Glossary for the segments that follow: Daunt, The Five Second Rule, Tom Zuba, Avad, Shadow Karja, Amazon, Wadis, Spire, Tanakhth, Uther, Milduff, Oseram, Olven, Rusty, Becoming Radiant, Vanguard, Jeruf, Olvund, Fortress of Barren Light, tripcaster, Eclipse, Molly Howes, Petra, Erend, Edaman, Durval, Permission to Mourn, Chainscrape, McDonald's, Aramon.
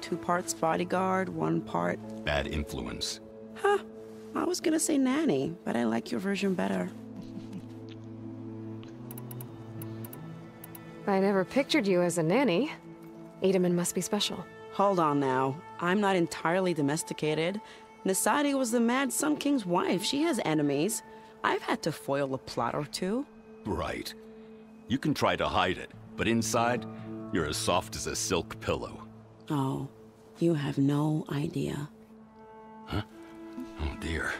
Two parts bodyguard, one part... bad influence. Huh. I was gonna say nanny, but I like your version better. I never pictured you as a nanny. Edaman must be special. Hold on now. I'm not entirely domesticated. Nasadi was the Mad Sun King's wife. She has enemies. I've had to foil a plot or two. Right. You can try to hide it, but inside, you're as soft as a silk pillow. Oh, you have no idea. Huh? Oh dear.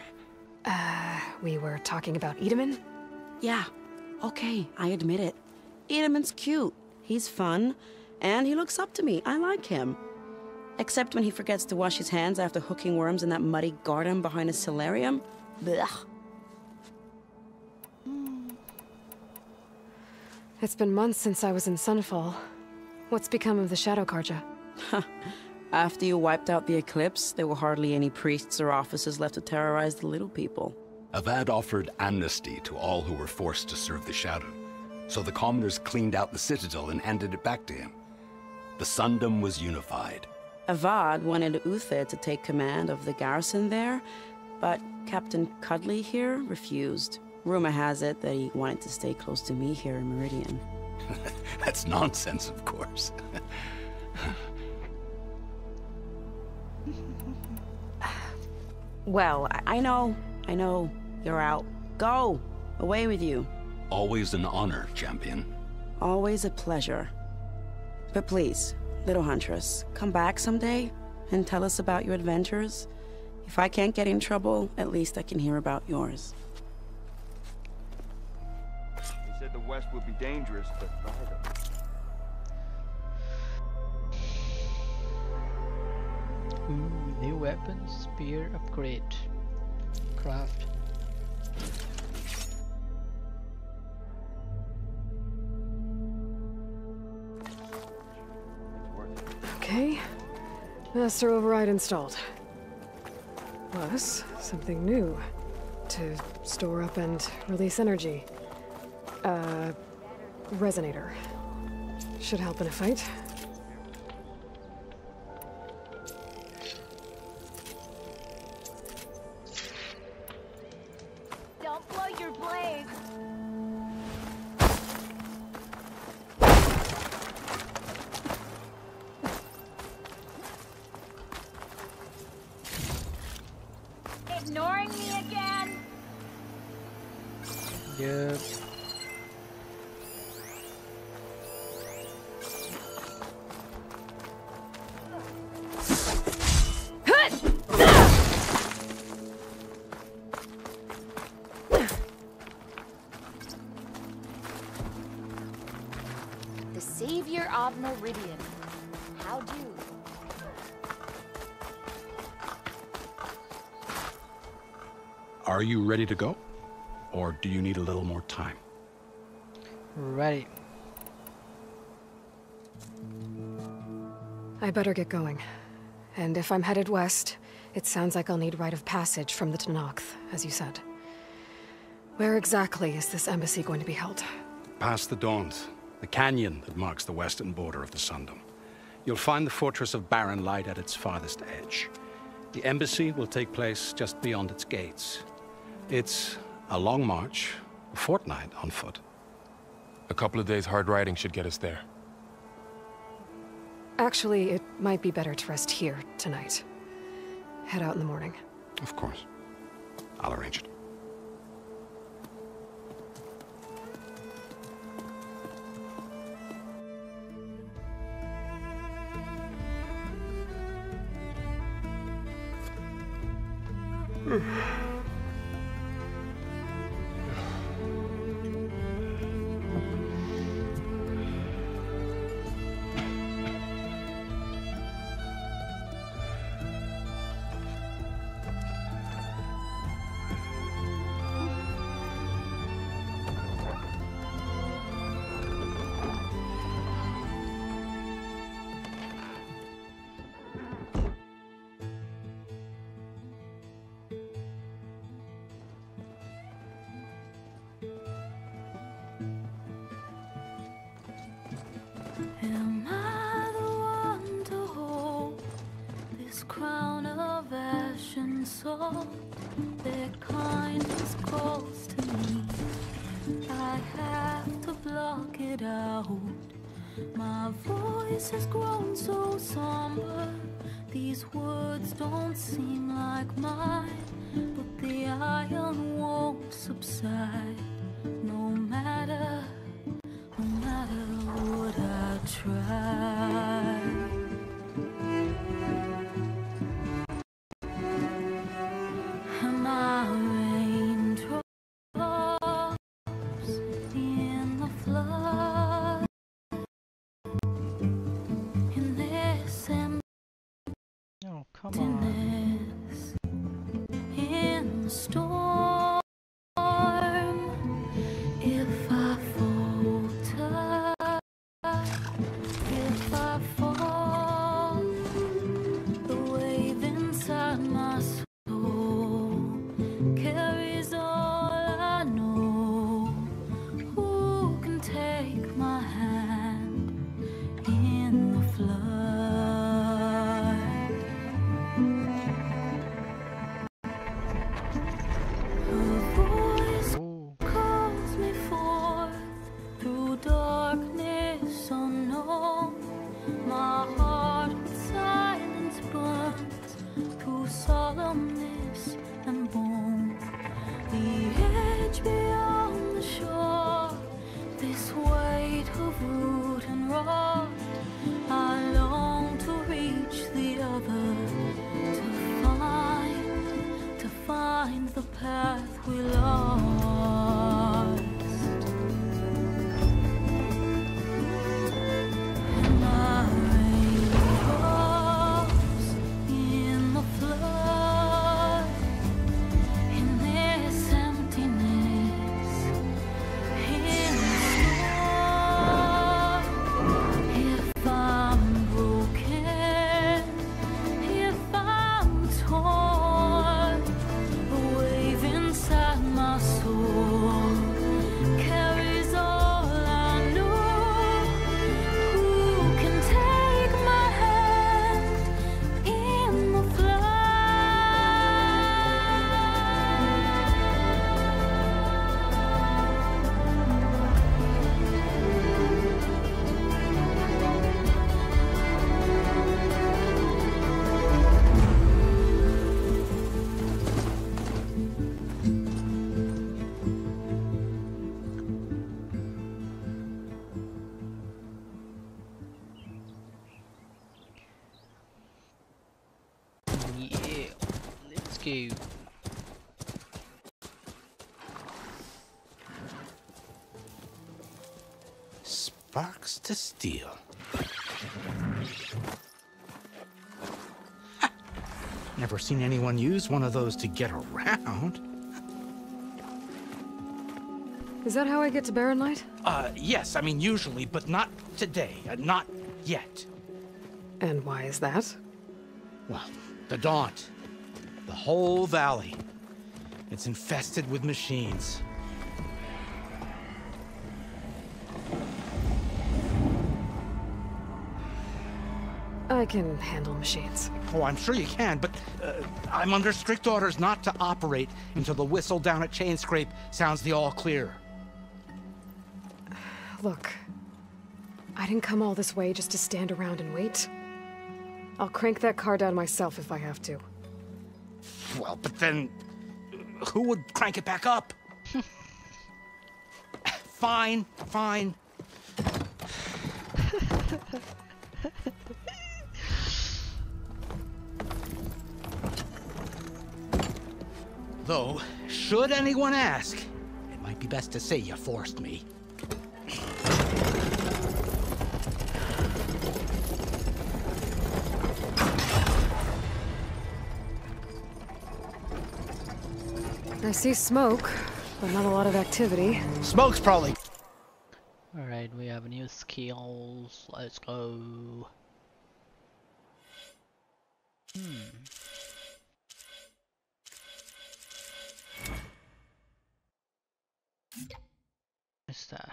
We were talking about Edaman? Yeah, okay, I admit it. Edaman's cute, he's fun, and he looks up to me. I like him. Except when he forgets to wash his hands after hooking worms in that muddy garden behind his solarium. Blech. It's been months since I was in Sunfall. What's become of the Shadow Karja? After you wiped out the Eclipse, there were hardly any priests or officers left to terrorize the little people. Avad offered amnesty to all who were forced to serve the Shadow, so the commoners cleaned out the citadel and handed it back to him. The Sundom was unified. Avad wanted Uther to take command of the garrison there, but Captain Cuddly here refused. Rumor has it that he wanted to stay close to me here in Meridian. That's nonsense, of course. Well, I know, you're out. Go! Away with you. Always an honor, champion. Always a pleasure. But please, little huntress, come back someday and tell us about your adventures. If I can't get in trouble, at least I can hear about yours. They said the West would be dangerous, but new weapon, spear upgrade, craft. Okay, master override installed. Plus, something new to store up and release energy. Resonator. Should help in a fight. Meridian. How do? Are you ready to go? Or do you need a little more time? Ready. I better get going. And if I'm headed west, it sounds like I'll need rite of passage from the Tanakhth, as you said. Where exactly is this embassy going to be held? Past the Daunt. The canyon that marks the western border of the Sundom. You'll find the Fortress of Barren Light at its farthest edge. The embassy will take place just beyond its gates. It's a long march, a fortnight on foot. A couple of days hard riding should get us there. Actually, it might be better to rest here tonight. Head out in the morning. Of course. I'll arrange it. Am I the one to hold? all their kindness calls to me. I have to block it out. My voice has grown so somber. These words don't seem like mine, but the iron won't subside. No matter what I try. Come on. In the storm, if I falter, if I fall, the wave inside my soul carries all I know. Who can take my hand in the flood? Path we lost, and my rain falls in the flood. In this emptiness, in the storm, if I'm broken, if I'm torn. Cute. Sparks to steel. Ha! Never seen anyone use one of those to get around. Is that how I get to Barren Light? Yes, I mean usually, but not today. Not yet. And why is that? Well, the Daunt. The whole valley. It's infested with machines. I can handle machines. Oh, I'm sure you can, but I'm under strict orders not to operate until the whistle down at Chainscrape sounds the all clear. Look, I didn't come all this way just to stand around and wait. I'll crank that car down myself if I have to. Well, but then, who would crank it back up? Fine. Though, should anyone ask, it might be best to say you forced me. I see smoke, but not a lot of activity. Smoke's probably. Alright, we have new skills. Let's go. What's that?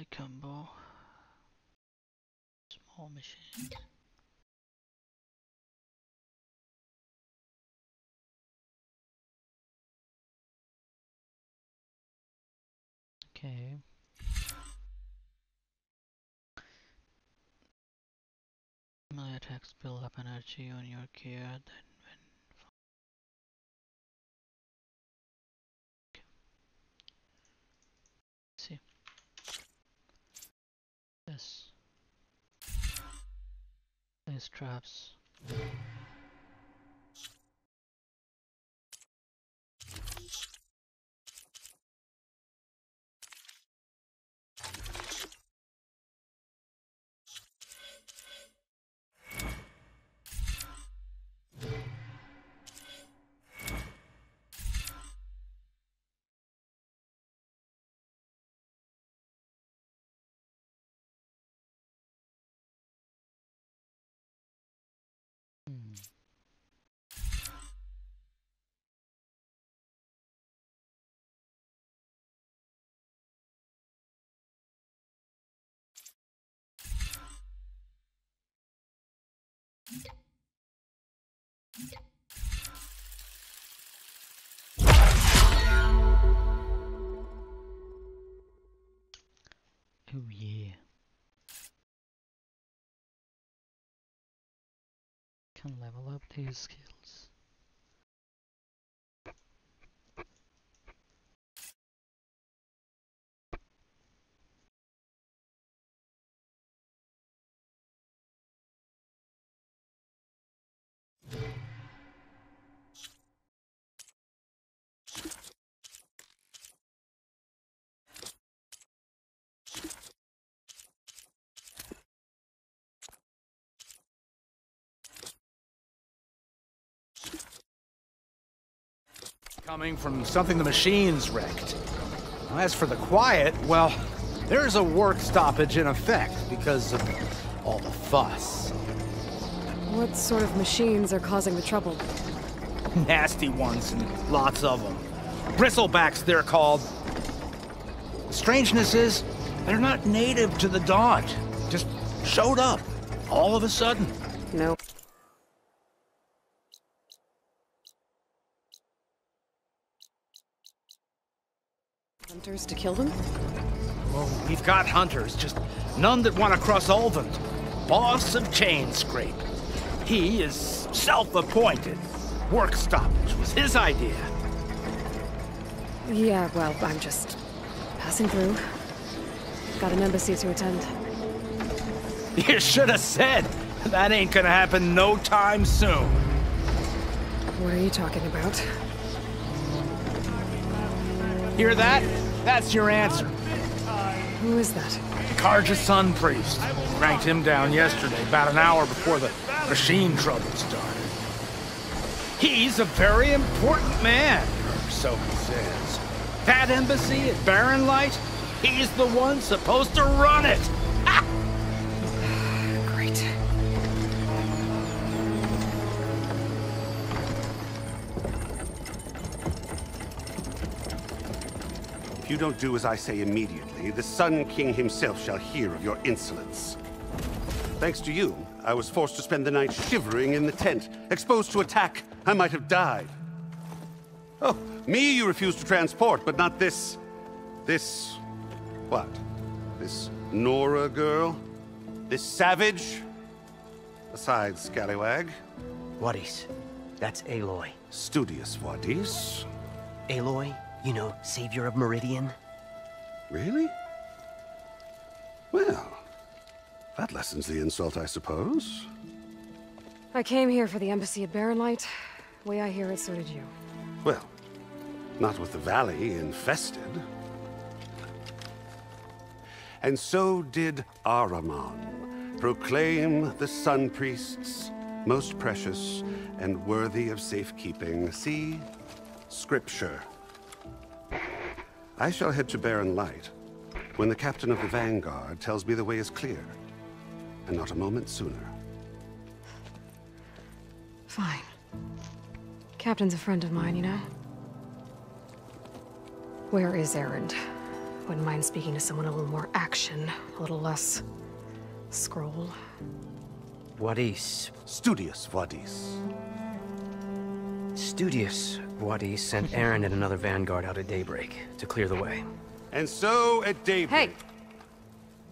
A combo. Small machine. Okay. My attacks build up energy on your gear, then when... Okay. See. Yes. These traps. Oh yeah. Can level up these skills. Coming from something the machines wrecked. As for the quiet, well, there's a work stoppage in effect because of all the fuss. What sort of machines are causing the trouble? Nasty ones, and lots of them. Bristlebacks, they're called. The strangeness is, they're not native to the Daunt. Just showed up, all of a sudden. Nope. Hunters to kill them? Well, we've got hunters, just none that want to cross Olven. Boss of Chainscrape. He is self-appointed. Work stoppage was his idea. Yeah, well, I'm just passing through. Got an embassy to attend. You should have said. That ain't gonna happen no time soon. What are you talking about? Hear that? That's your answer. Who is that? Carja Sun Priest. Ranked him down yesterday, about an hour before the machine trouble started. He's a very important man, or so he says. That embassy at Barren Light, he's the one supposed to run it. Ah! Great. You don't do as I say immediately, the Sun King himself shall hear of your insolence. Thanks to you, I was forced to spend the night shivering in the tent, exposed to attack. I might have died. Oh, me you refuse to transport, but not this... this... what? This Nora girl? This savage? Aside, scallywag. Wadis. That's Aloy. Studious Wadis. Aloy? You know, savior of Meridian? Really? Well, that lessens the insult, I suppose. I came here for the embassy at Barren Light. The way I hear it, so did you. Well, not with the valley infested. And so did Aramon, proclaim the Sun Priests most precious and worthy of safekeeping. See? Scripture. I shall head to Barren Light when the captain of the Vanguard tells me the way is clear, and not a moment sooner. Fine. Captain's a friend of mine, you know? Where is Erend? Wouldn't mind speaking to someone a little more action, a little less... scroll. Wadis. Studious Wadis. Studious Wadis sent Erend and another Vanguard out at daybreak to clear the way. And so at daybreak. Hey.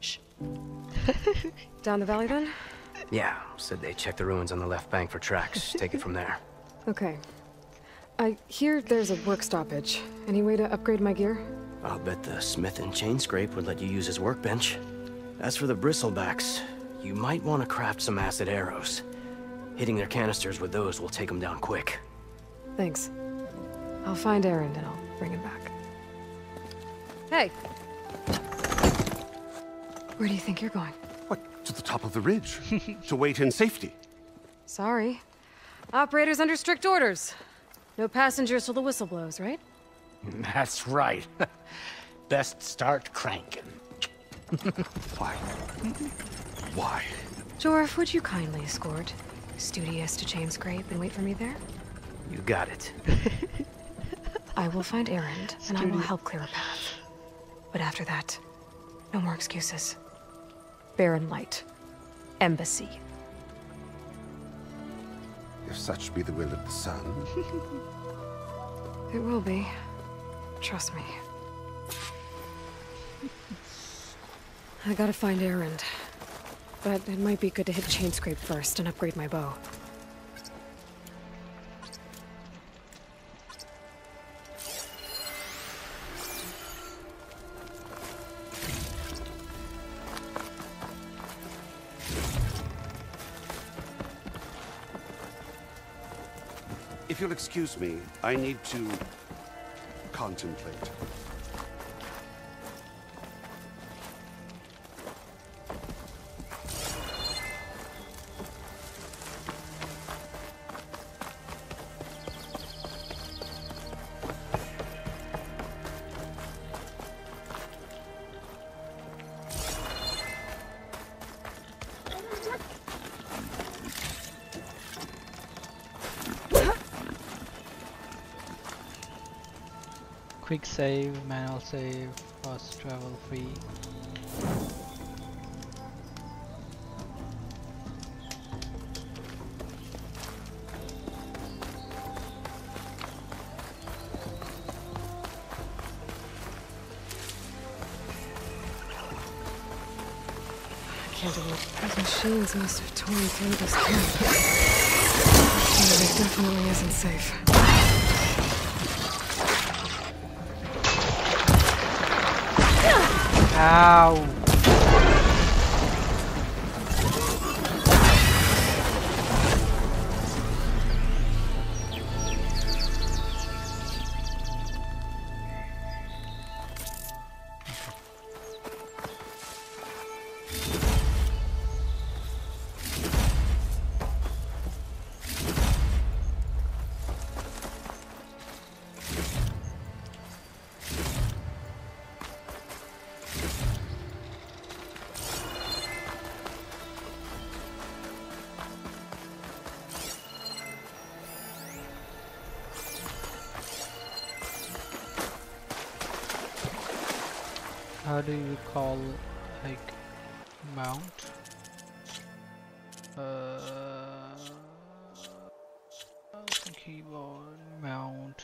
Shh. Down the valley then? Yeah, said they checked the ruins on the left bank for tracks. Take it from there. Okay. I hear there's a work stoppage. Any way to upgrade my gear? I'll bet the smith in Chainscrape would let you use his workbench. As for the Bristlebacks, you might want to craft some acid arrows. Hitting their canisters with those will take them down quick. Thanks. I'll find Erend and I'll bring him back. Hey! Where do you think you're going? What? To the top of the ridge. To wait in safety. Sorry. Operator's under strict orders. No passengers till the whistle blows, right? That's right. Best start cranking. Why? Why? Jorf, would you kindly escort Studious to Chainscrape and wait for me there? You got it. I will find Erend, and I will help clear a path. But after that, no more excuses. Barren Light. Embassy. If such be the will of the sun. It will be. Trust me. I gotta find Erend. But it might be good to hit Chainscrape first and upgrade my bow. If you'll excuse me, I need to contemplate. Quick save, manual save, fast travel free. I can't believe these machines must have torn through this camp. It definitely isn't safe. Ow. How do you call, like, mount? Keyboard, mount.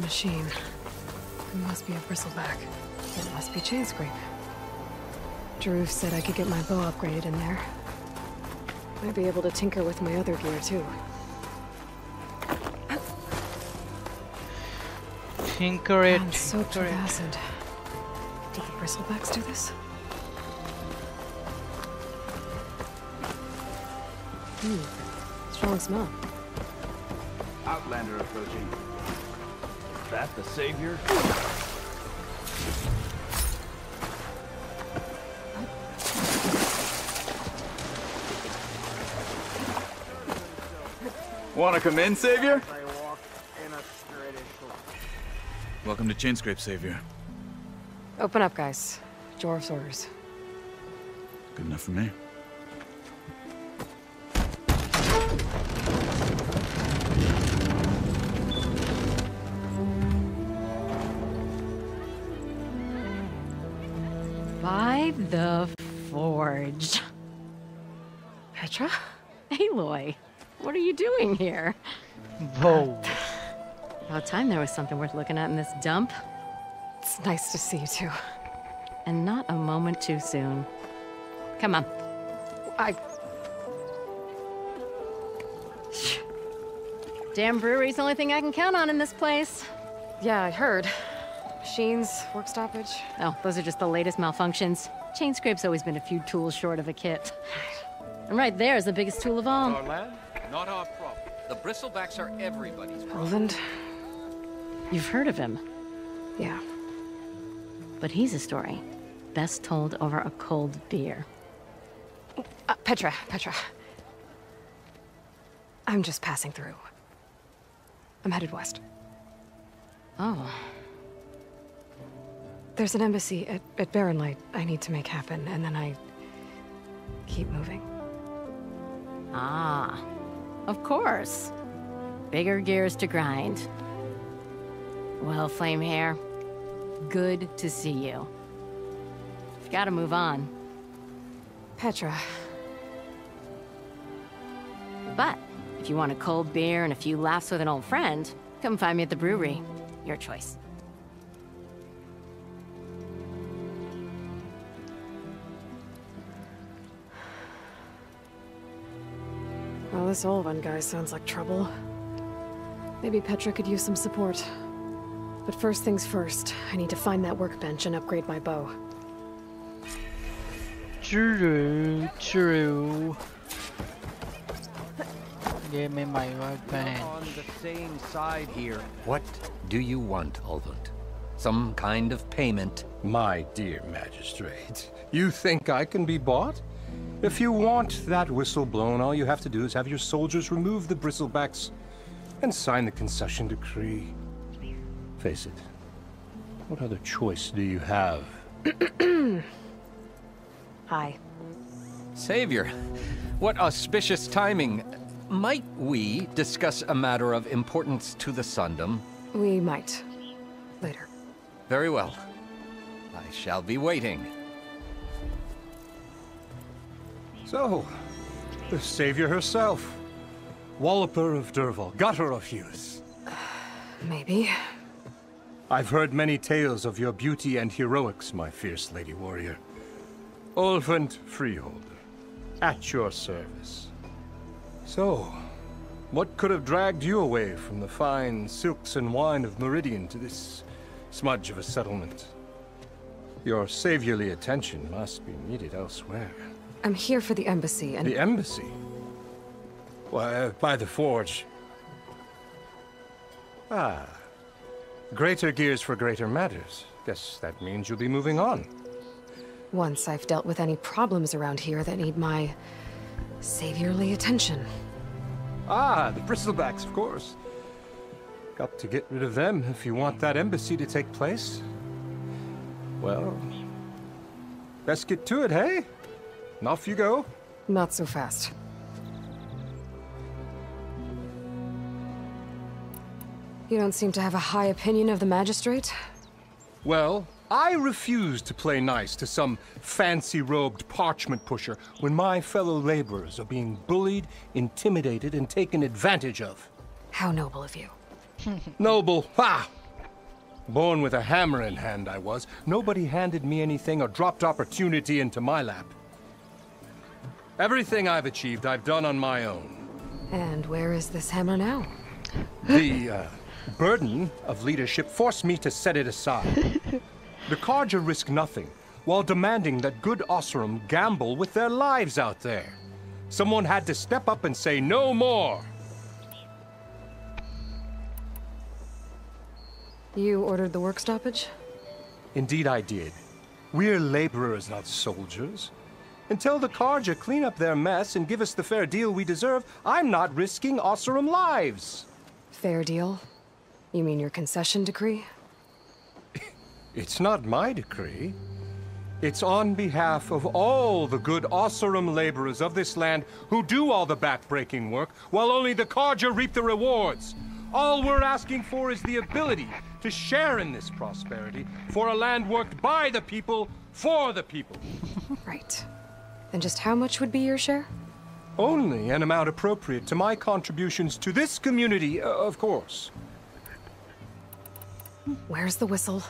Machine. It must be a Bristleback. It must be Chainscrape. Jeruf said I could get my bow upgraded in there. Might be able to tinker with my other gear too. Tinker it. I'm soaked with acid. Did the Bristlebacks do this? Strong smell. Outlander approaching. that the savior? Wanna come in, savior? Welcome to Chainscrape, savior. Open up, guys. Dwarf's orders. Good enough for me. By the forge. Petra? Aloy, what are you doing here? Whoa. About time there was something worth looking at in this dump. It's nice to see you two. And not a moment too soon. Come on. Damn brewery's the only thing I can count on in this place. Yeah, I heard. Machines, work stoppage. Oh, those are just the latest malfunctions. Chainscrape's always been a few tools short of a kit. And right there is the biggest tool of all. Our land, not our problem. The Bristlebacks are everybody's problem. Olvund? You've heard of him. Yeah. But he's a story best told over a cold beer. Petra. I'm just passing through. I'm headed west. Oh. There's an embassy at Barren Light I need to make happen, and then I keep moving. Ah, of course. Bigger gears to grind. Well, Flamehair, good to see you. You've got to move on. Petra. But if you want a cold beer and a few laughs with an old friend, come find me at the brewery. Your choice. Well, this Olven guy sounds like trouble. Maybe Petra could use some support. But first things first, I need to find that workbench and upgrade my bow. True. Give me my workbench. On the same side here. What do you want, Olvund? Some kind of payment? My dear magistrate, you think I can be bought? If you want that whistle blown, all you have to do is have your soldiers remove the bristlebacks and sign the concession decree. Face it. What other choice do you have? Hi. Savior, what auspicious timing. Might we discuss a matter of importance to the Sundom? We might. Later. Very well. I shall be waiting. So, the savior herself. Walloper of Durval, gutter of Hughes. Maybe. I've heard many tales of your beauty and heroics, my fierce lady warrior. Olfant Freeholder, at your service. So, what could have dragged you away from the fine silks and wine of Meridian to this smudge of a settlement? Your saviorly attention must be needed elsewhere. I'm here for the embassy and— The embassy? Why, by the forge. Ah. Greater gears for greater matters. Guess that means you'll be moving on. Once I've dealt with any problems around here that need my saviorly attention. Ah, the bristlebacks, of course. Got to get rid of them if you want that embassy to take place. Well, let's get to it, hey? And off you go. Not so fast. You don't seem to have a high opinion of the magistrate? Well, I refuse to play nice to some fancy-robed parchment pusher when my fellow laborers are being bullied, intimidated, and taken advantage of. How noble of you. Noble? Ha! Born with a hammer in hand, I was. Nobody handed me anything or dropped opportunity into my lap. Everything I've achieved, I've done on my own. And where is this hammer now? The, burden of leadership forced me to set it aside. The Carja risk nothing, while demanding that good Oseram gamble with their lives out there. Someone had to step up and say no more. You ordered the work stoppage? Indeed I did. We're laborers, not soldiers. Until the Carja clean up their mess and give us the fair deal we deserve, I'm not risking Oseram lives! Fair deal? You mean your concession decree? It's not my decree. It's on behalf of all the good Oseram laborers of this land who do all the back-breaking work, while only the Carja reap the rewards. All we're asking for is the ability to share in this prosperity for a land worked by the people, for the people. Right. And just how much would be your share? Only an amount appropriate to my contributions to this community, of course. Where's the whistle?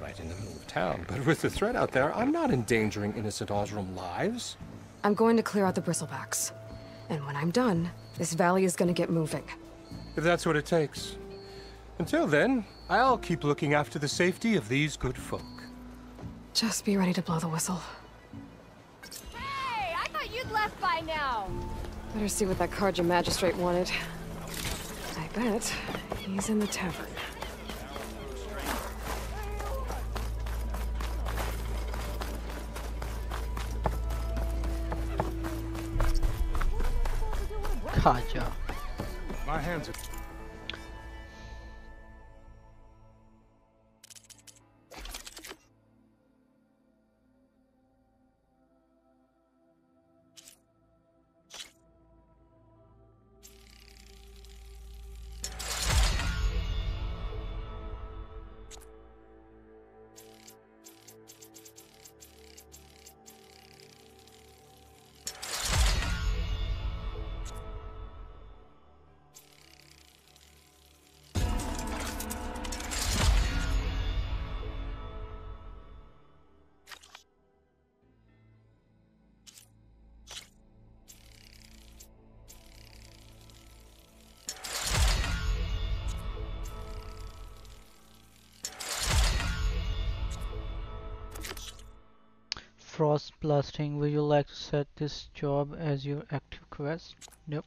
Right in the middle of town, but with the threat out there, I'm not endangering innocent Oseram lives. I'm going to clear out the Bristlebacks. And when I'm done, this valley is going to get moving. If that's what it takes. Until then, I'll keep looking after the safety of these good folk. Just be ready to blow the whistle. Hey, I thought you'd left by now. Better see what that Carja magistrate wanted. I bet he's in the tavern. Carja. My hands are... Frostblasting. Would you like to set this job as your active quest? Nope.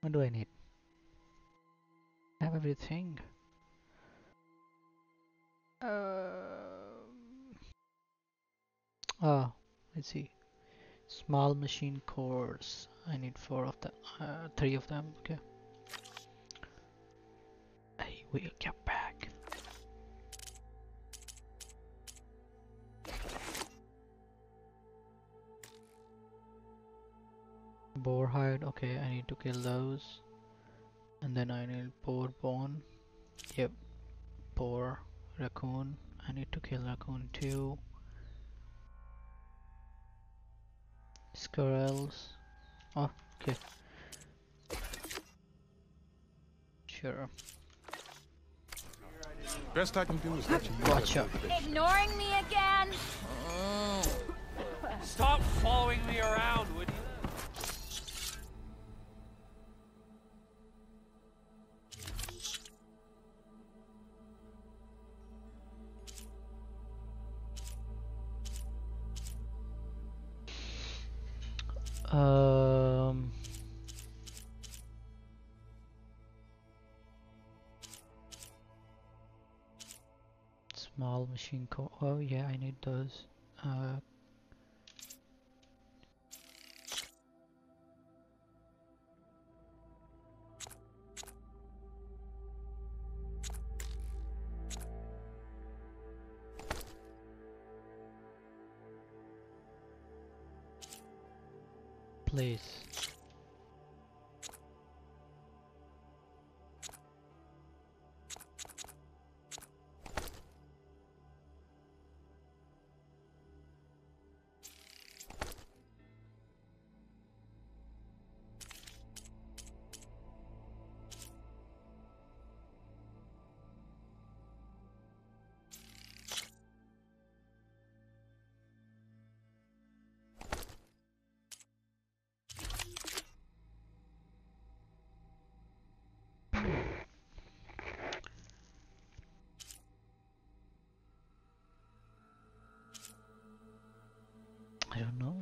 What do I need? I have everything. Oh, I see. Small machine cores. I need three of them. Okay. I will get back. Boar hide, okay, I need to kill those, and then I need boar bone, yep, boar, raccoon, I need to kill raccoon too, squirrels, oh, okay, sure. Best I can do is watch out. Ignoring me again? Oh. Stop following me around, would you? Small machine core. Oh yeah, I need those. Please.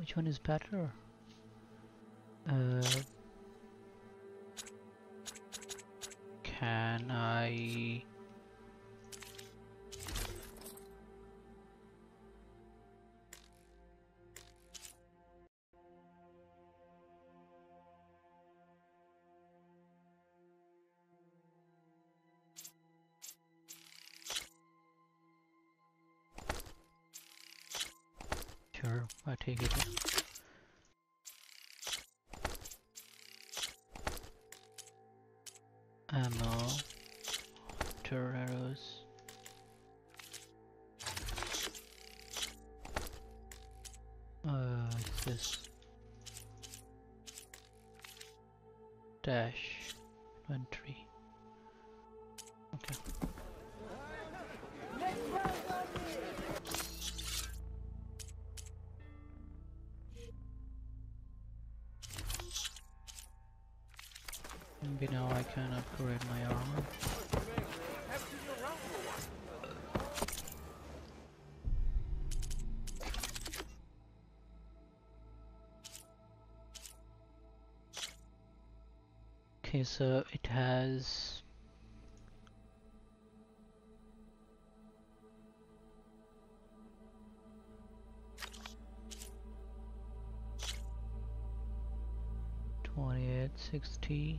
which one is better? Can I... I take it. Ammo, turret arrows. This dash inventory. Okay. Maybe now I can upgrade my armor. Okay, so it has... $28.60.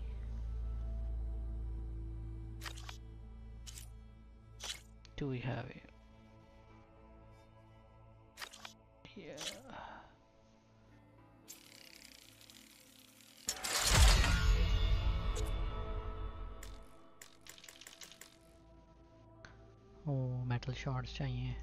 Do we have it? Yeah. Oh, metal shards चाहिए.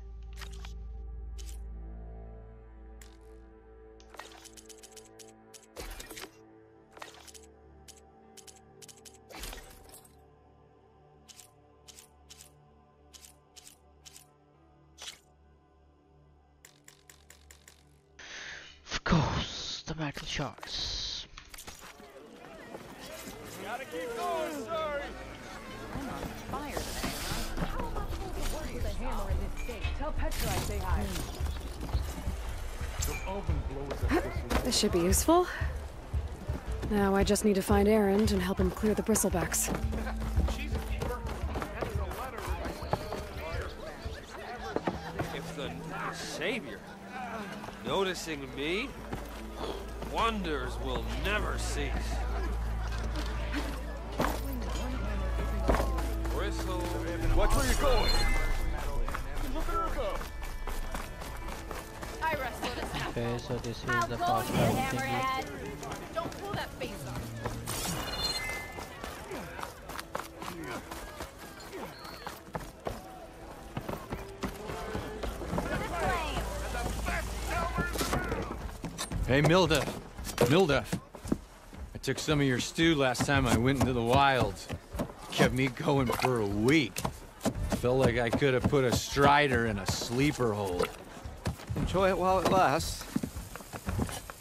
Sharks. Gotta keep going, sorry. I'm on fire today. How am I supposed to work with a hammer in this state? Tell Petra I say hi. This should be useful. Now I just need to find Erend and help him clear the Bristlebacks. If the savior noticing me. Wonders will never cease. Bristle, watch where you're going. Look at her go. I wrestled a snap. Okay, so this is the part where I'm thinking. Don't pull that face off. Hey, Milduff, I took some of your stew last time I went into the wilds. It kept me going for a week. Felt like I could have put a strider in a sleeper hole. Enjoy it while it lasts.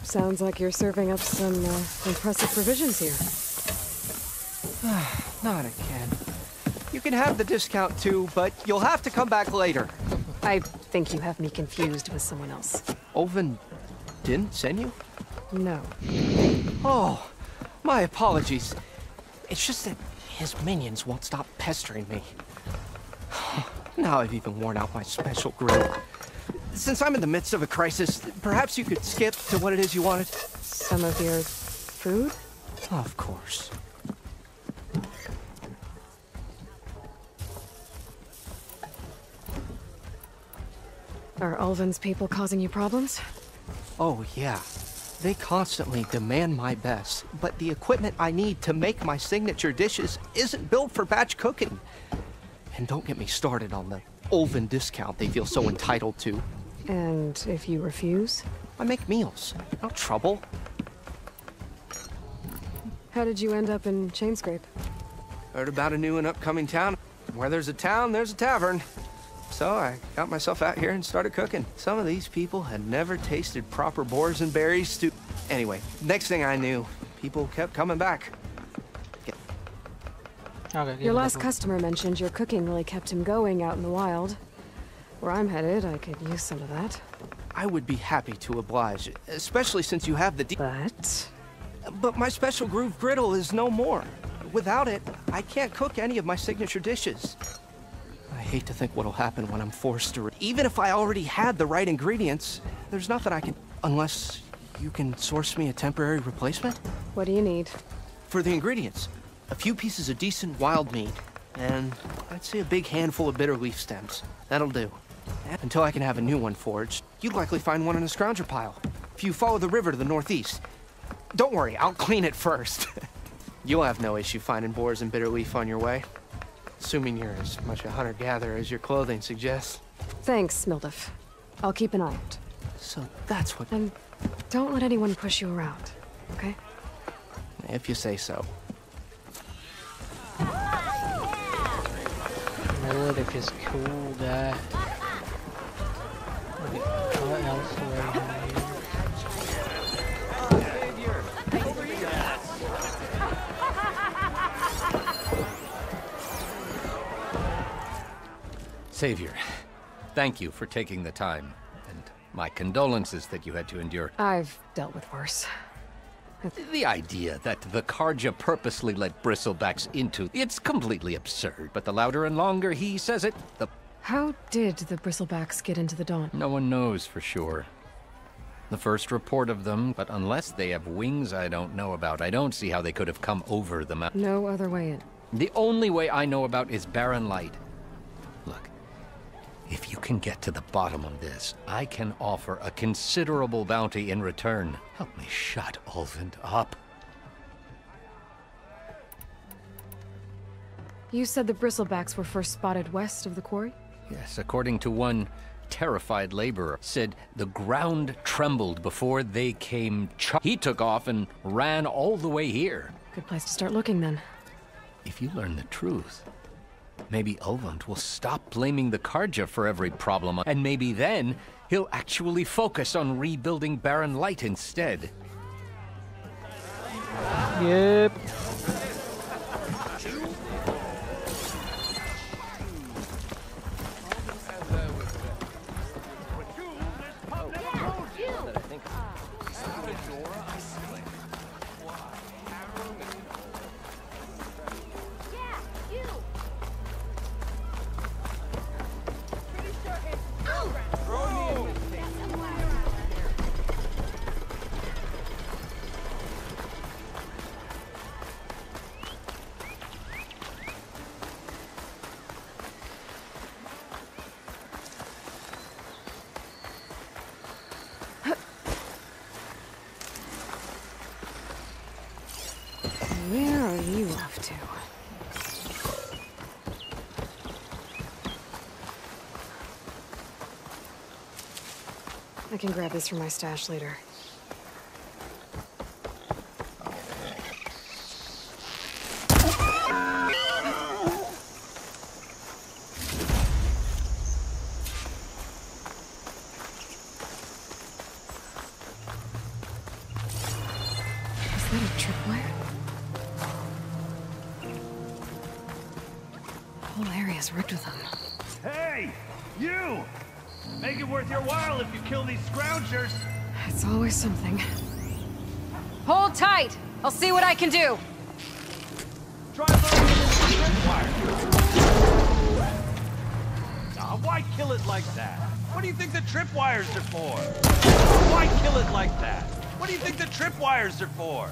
Sounds like you're serving up some impressive provisions here. Not again. You can have the discount too, but you'll have to come back later. I think you have me confused with someone else. Olven didn't send you? No. Oh, my apologies. It's just that his minions won't stop pestering me. Now I've even worn out my special grill. Since I'm in the midst of a crisis, perhaps you could skip to what it is you wanted? Some of your food? Of course. Are Ulvund's people causing you problems? Oh, yeah. They constantly demand my best, but the equipment I need to make my signature dishes isn't built for batch cooking. And don't get me started on the Olven discount they feel so entitled to. And if you refuse? I make meals. No trouble. How did you end up in Chainscrape? Heard about a new and upcoming town. Where there's a town, there's a tavern. So I got myself out here and started cooking. Some of these people had never tasted proper boars and berries stew. Anyway, next thing I knew, people kept coming back. Your last customer mentioned your cooking really kept him going out in the wild. Where I'm headed, I could use some of that. I would be happy to oblige, especially since you have the But my special groove griddle is no more. Without it, I can't cook any of my signature dishes. I hate to think what'll happen when I'm forced to... Even if I already had the right ingredients, there's nothing I can... Unless you can source me a temporary replacement? What do you need? For the ingredients, a few pieces of decent wild meat, and I'd say a big handful of bitter leaf stems. That'll do. Until I can have a new one forged, you'd likely find one in a scrounger pile, if you follow the river to the northeast. Don't worry, I'll clean it first. You'll have no issue finding boars and bitterleaf on your way, assuming you're as much a hunter-gatherer as your clothing suggests. Thanks, Milduff. I'll keep an eye out. So that's what... And don't let anyone push you around, okay? If you say so. Milduff is cool, guy. What else do I have? Savior, thank you for taking the time, and my condolences that you had to endure. I've dealt with worse. The idea that the Karja purposely let Bristlebacks into, it's completely absurd, but the louder and longer he says it, the... How did the Bristlebacks get into the Daunt? No one knows for sure. The first report of them, but unless they have wings I don't know about, I don't see how they could have come over the mountain. No other way in. The only way I know about is Barren Light. Look. If you can get to the bottom of this, I can offer a considerable bounty in return. Help me shut Olvent up. You said the Bristlebacks were first spotted west of the quarry? Yes, according to one terrified laborer, said the ground trembled before they came He took off and ran all the way here. Good place to start looking, then. If you learn the truth... Maybe Olvund will stop blaming the Karja for every problem, and maybe then he'll actually focus on rebuilding Barren Light instead. Yep. I can grab this from my stash later. Hold tight! I'll see what I can do! Nah, why kill it like that? What do you think the tripwires are for? Why kill it like that? What do you think the tripwires are for?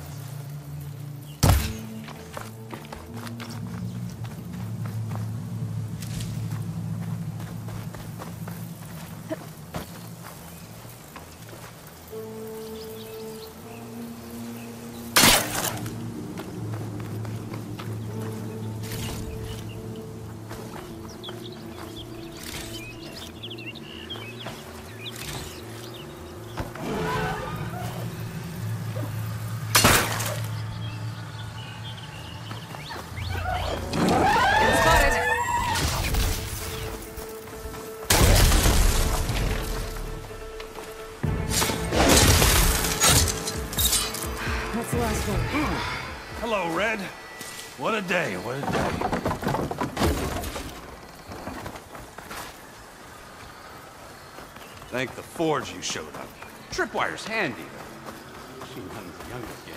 Thank the Forge you showed up. Tripwire's handy, though. She runs the youngest game.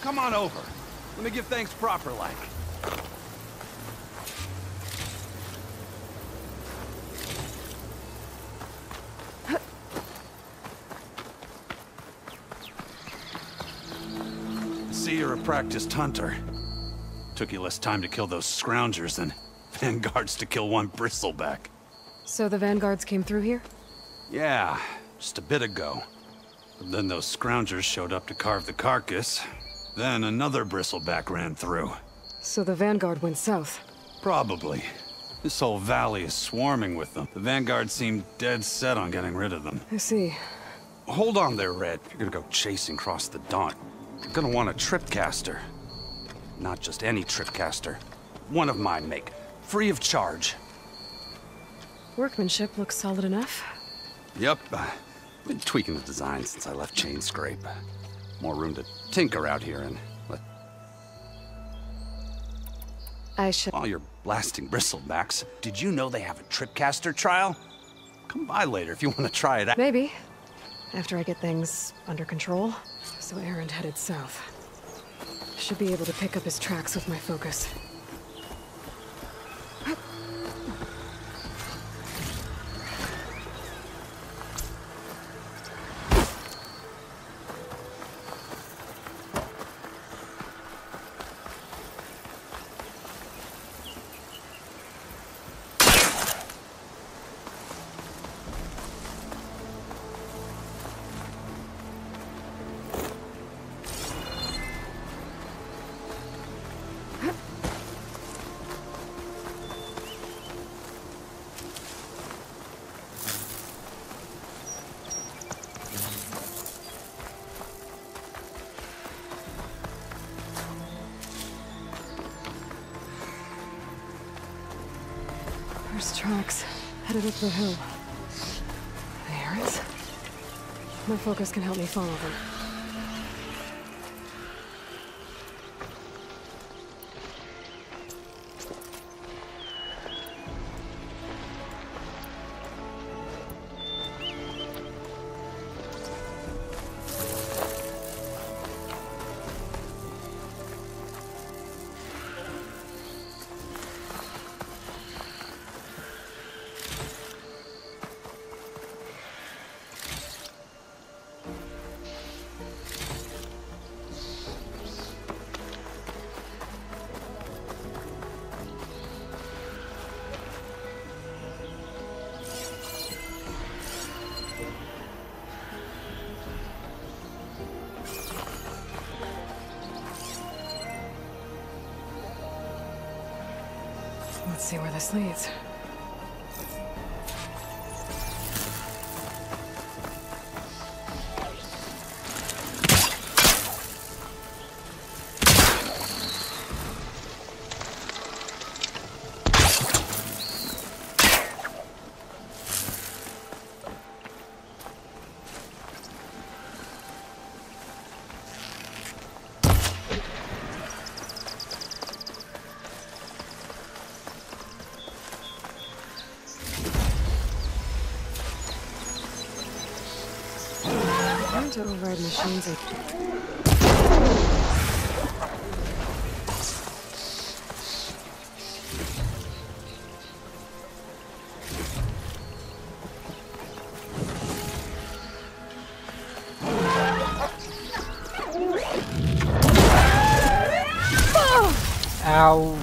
Come on over. Let me give thanks proper-like. I see you're a practiced hunter. Took you less time to kill those scroungers than Vanguards to kill one Bristleback. So the Vanguards came through here? Yeah, just a bit ago. And then those scroungers showed up to carve the carcass. Then another Bristleback ran through. So the Vanguard went south? Probably. This whole valley is swarming with them. The Vanguard seemed dead set on getting rid of them. I see. Hold on there, Red. If you're gonna go chasing across the Daunt, you're gonna want a tripcaster. Not just any tripcaster. One of mine make. Free of charge. Workmanship looks solid enough. Yep. Been tweaking the design since I left Chainscrape. More room to tinker out here and let... I should... While you're blasting Bristlebacks, did you know they have a tripcaster trial? Come by later if you want to try it out. Maybe. After I get things under control. So Erend headed south. Should be able to pick up his tracks with my focus. Tracks headed up the hill. There it is. My focus can help me follow them. Let's see where this leads. Override machines are... Ow.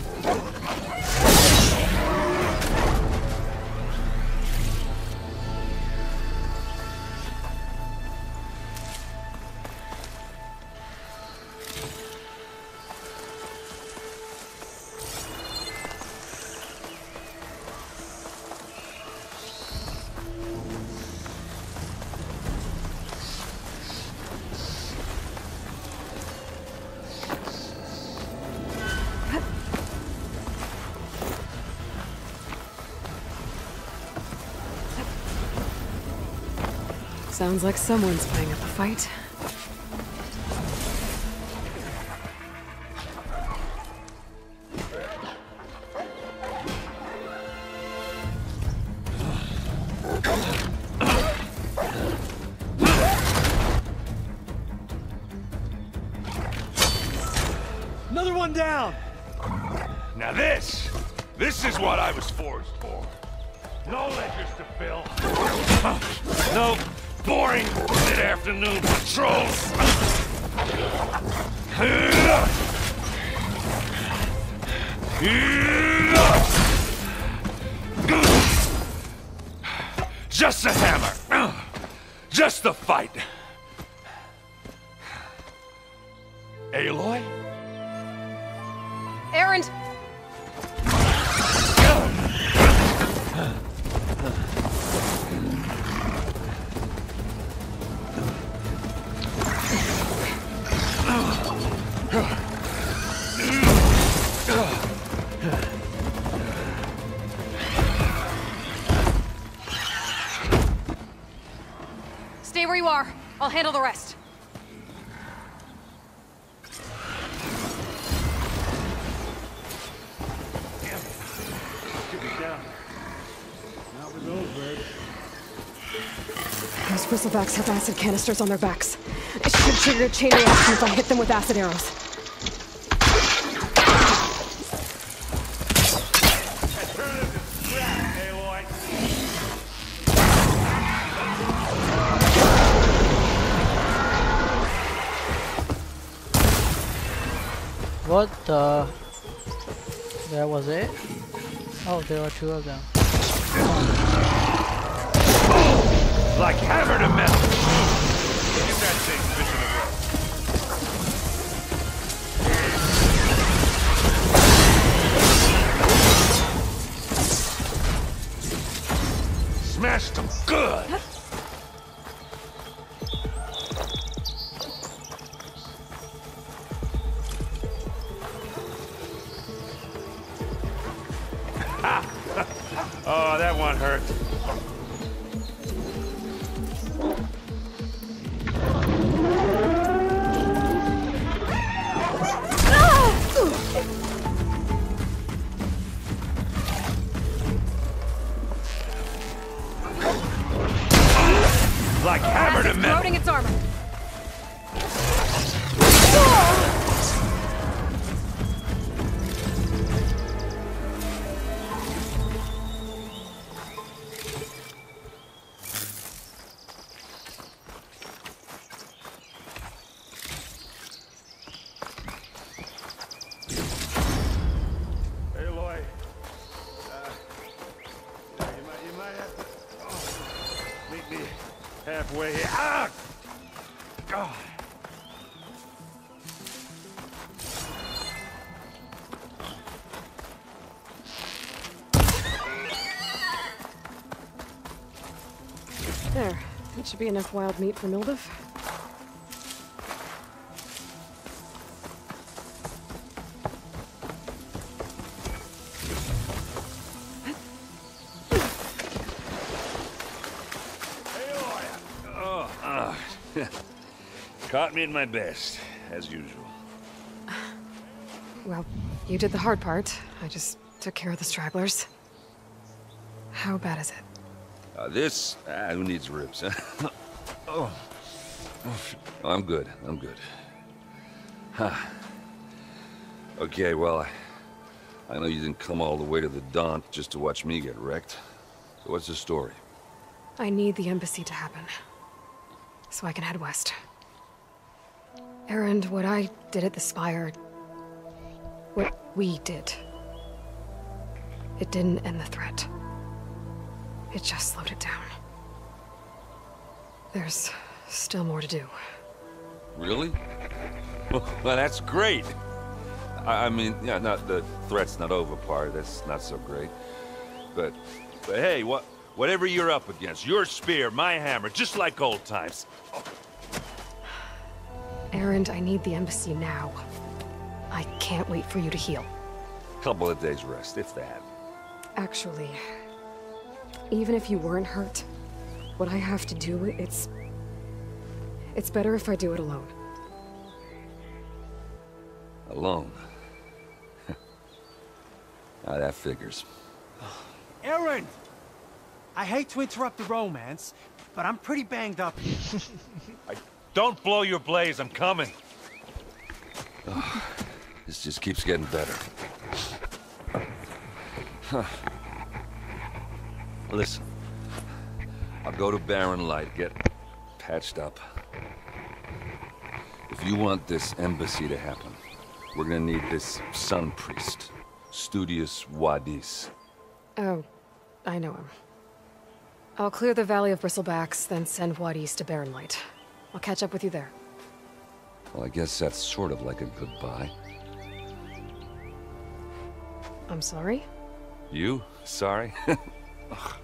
Sounds like someone's playing up a fight. one down! Now this is what I was forged for. No ledgers to fill. No boring mid-afternoon patrols. Just the hammer. Just the fight. Aloy? Erend! Stay where you are. I'll handle the rest. Those bristlebacks have acid canisters on their backs. It should trigger a chain reaction if I hit them with acid arrows. What the? That was it? Oh, there were two of them. Like hammer to metal. Get that thing fish in the road. Smashed them good. Oh, that one hurt. Like hammer to metal. Loading its armor. There. That should be enough wild meat for Milduff. Caught me in my best, as usual. Well, you did the hard part. I just took care of the stragglers. How bad is it? Who needs ribs, huh? I'm good, I'm good. Huh. Okay, well, I know you didn't come all the way to the Daunt just to watch me get wrecked. So what's the story? I need the embassy to happen, so I can head west. Erend, what I did at the Spire, what we did, it didn't end the threat. It just slowed it down. There's still more to do. Really? Well, that's great. I mean, yeah, not the threat's not over part. That's not so great. But hey, whatever you're up against, your spear, my hammer, just like old times. Oh. Erend, I need the embassy now. I can't wait for you to heal. Couple of days rest, if that. Actually. Even if you weren't hurt, what I have to do, it's better if I do it alone. Alone? Now that figures. Erend! I hate to interrupt the romance, but I'm pretty banged up here. Don't blow your blaze, I'm coming. This just keeps getting better. Huh. Listen, I'll go to Barren Light, get patched up. If you want this embassy to happen, we're gonna need this sun priest, studious Wadis. Oh, I know him. I'll clear the Valley of Bristlebacks, then send Wadis to Barren Light. I'll catch up with you there. Well, I guess that's sort of like a goodbye. I'm sorry? You? Sorry? Oh,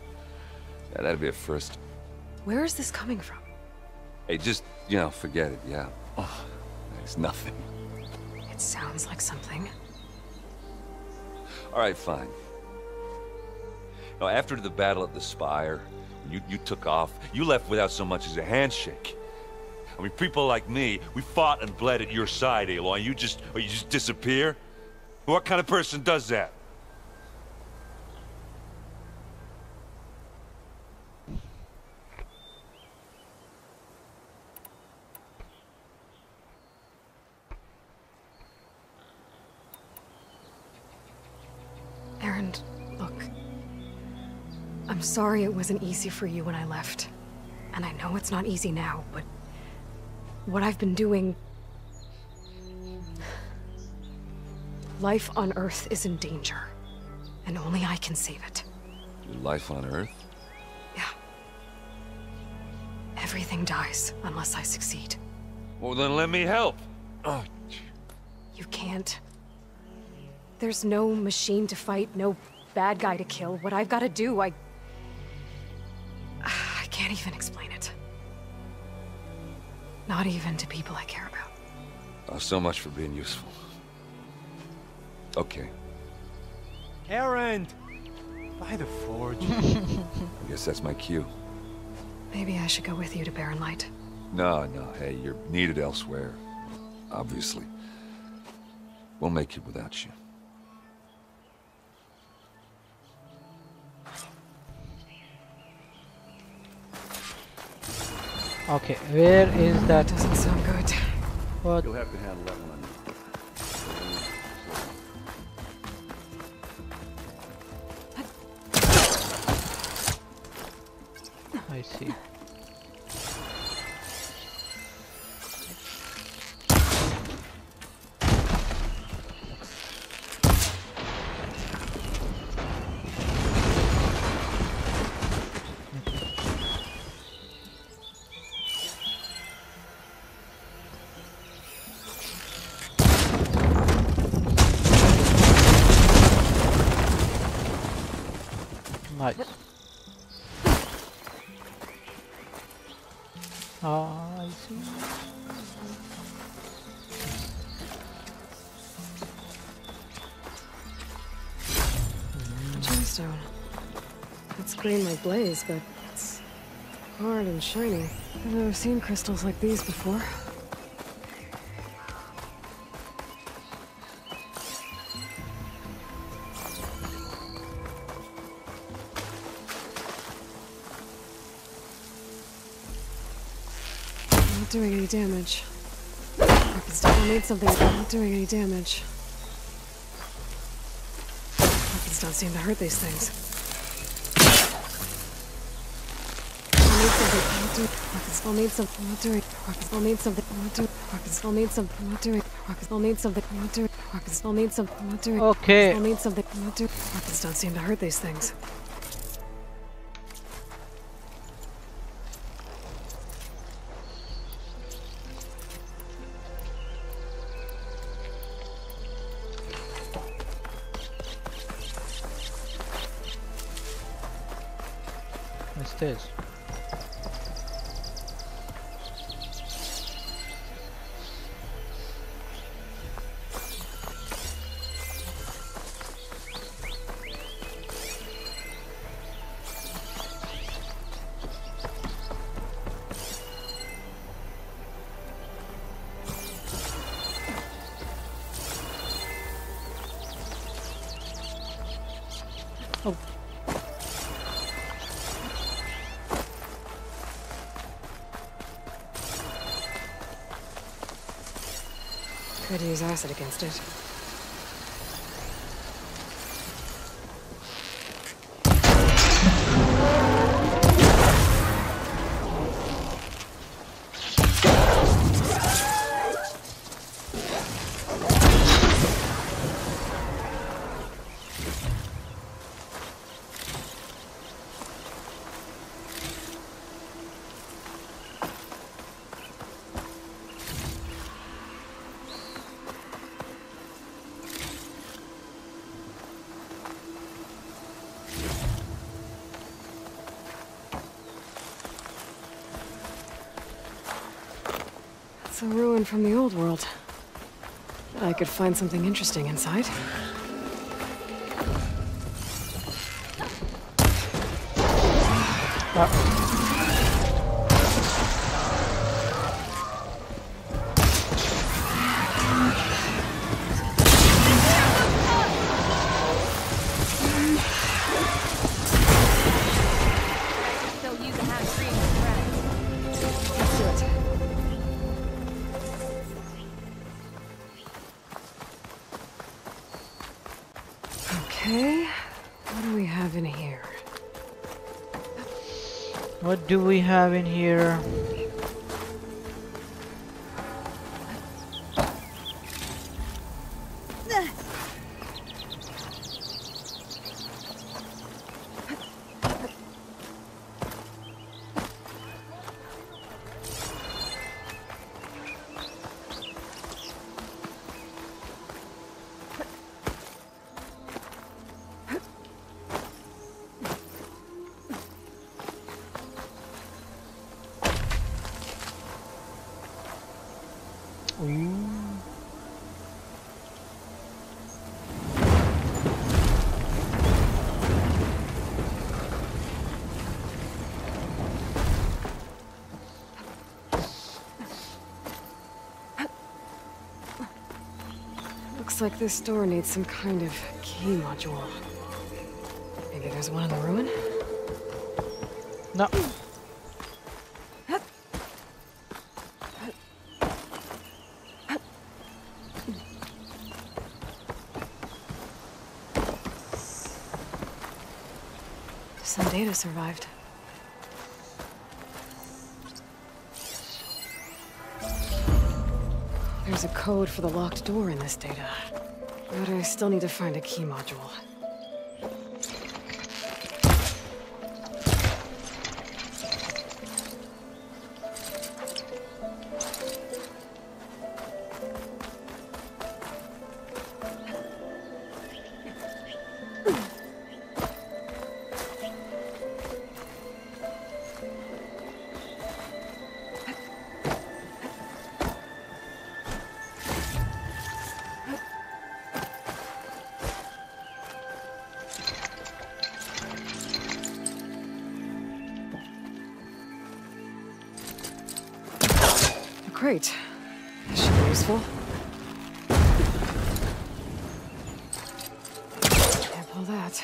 yeah, that'd be a first. Where is this coming from? Hey, just, you know, forget it, yeah. Oh, it's nothing. It sounds like something. All right, fine. Now, after the battle at the Spire, you took off. You left without so much as a handshake. I mean, people like me, we fought and bled at your side, Aloy. You just disappear? What kind of person does that? Erend, look. I'm sorry it wasn't easy for you when I left. And I know it's not easy now, but what I've been doing... Life on Earth is in danger, and only I can save it. Your life on Earth? Yeah. Everything dies unless I succeed. Well, then let me help. Oh. You can't. There's no machine to fight, no bad guy to kill. What I've got to do, I can't even explain it. Not even to people I care about. Oh, so much for being useful. Okay. Erend! By the Forge. I guess that's my cue. Maybe I should go with you to Barren Light. No, hey, you're needed elsewhere. Obviously. We'll make it without you. Okay, where is that? Doesn't sound good. What? You'll have to handle that one. I see. Green like blaze, but it's hard and shiny. I've never seen crystals like these before. Not doing any damage. I can still need something, but I'm not doing any damage. Weapons don't seem to hurt these things. I'll need something. I'll need something. I'll need something. I'll need something. I'll need something. Okay. I'll need something. Weapons don't seem to hurt these things. What's this? Could use acid against it. It's a ruin from the old world. I could find something interesting inside. What do we have in here? Looks like this door needs some kind of key module. Maybe there's one in the ruin? No. Some data survived. There's a code for the locked door in this data. But I still need to find a key module. Great. This should be useful. Can't pull that.